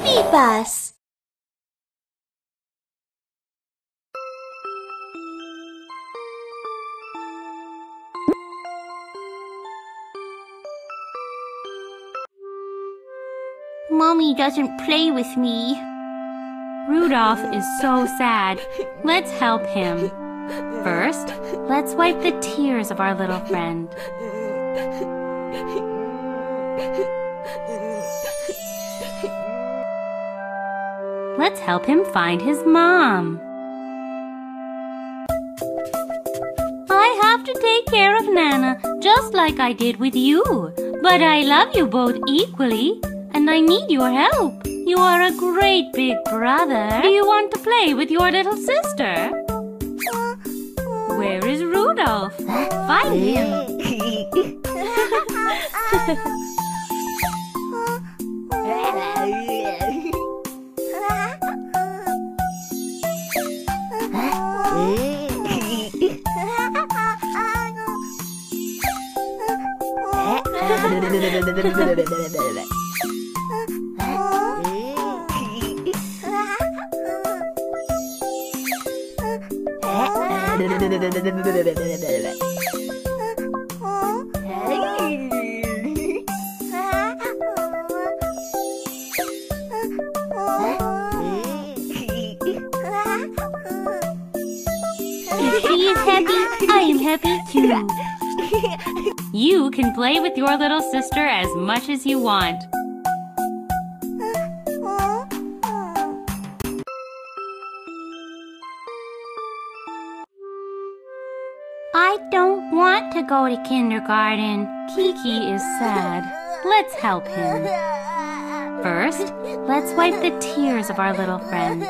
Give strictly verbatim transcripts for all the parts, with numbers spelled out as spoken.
baby bus. Mommy doesn't play with me. Rudolph is so sad. Let's help him. First, let's wipe the tears of our little friend. Let's help him find his mom. I have to take care of Nana, just like I did with you. But I love you both equally, and I need your help. You are a great big brother. Do you want to play with your little sister? Where is Rudolph? Find him. If she is happy, I am happy too. You can play with your little sister as much as you want. I don't want to go to kindergarten. Kiki is sad. Let's help him. First, let's wipe the tears of our little friend.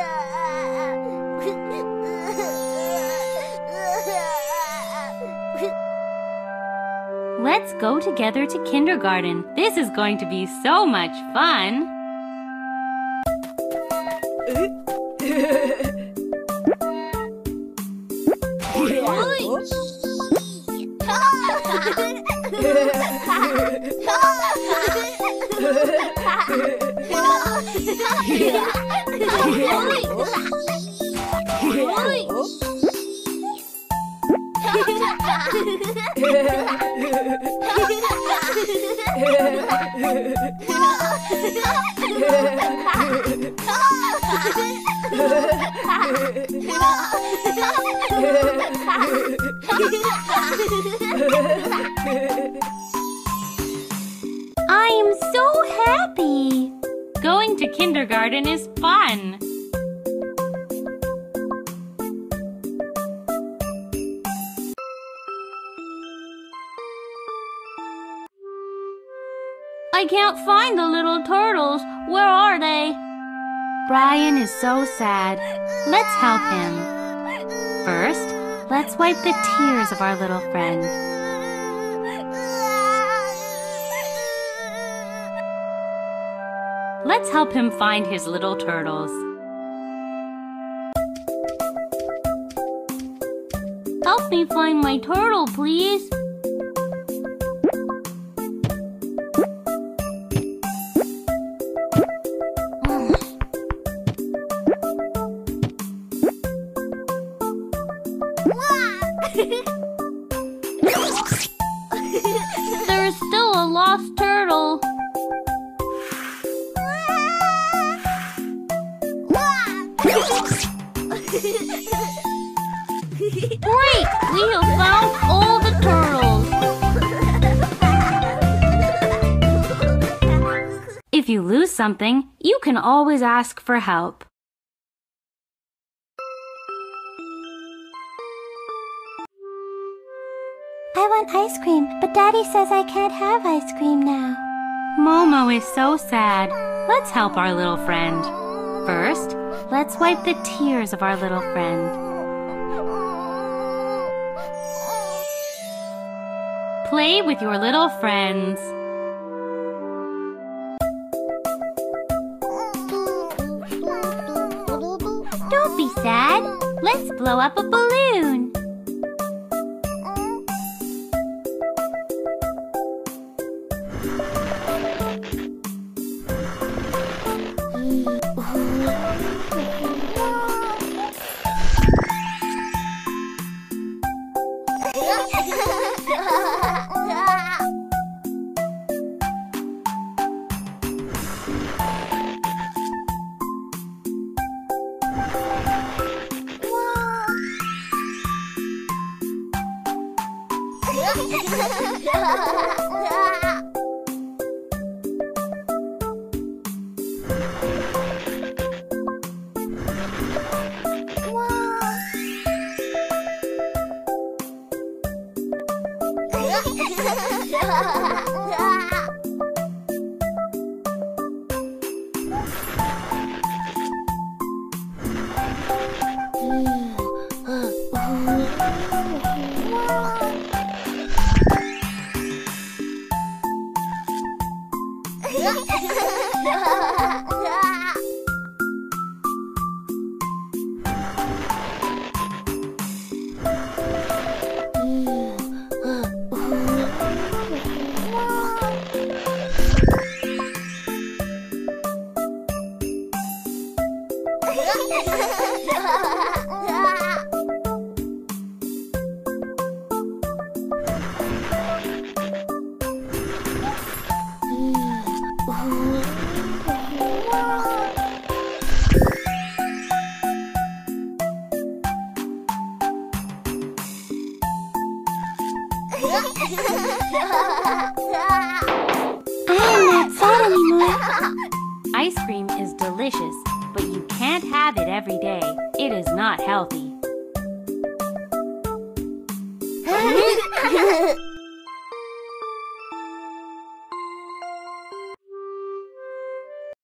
Let's go together to kindergarten. This is going to be so much fun. I am so happy. Going to kindergarten is fun. I can't find the little turtles. Where are they? Brian is so sad. Let's help him. First, let's wipe the tears of our little friend. Let's help him find his little turtles. Help me find my turtle, please. There's still a lost turtle. Great! We have found all the turtles. If you lose something, you can always ask for help. I want ice cream, but Daddy says I can't have ice cream now. Momo is so sad. Let's help our little friend. First, let's wipe the tears of our little friend. Play with your little friends. Don't be sad. Let's blow up a balloon. It is not healthy.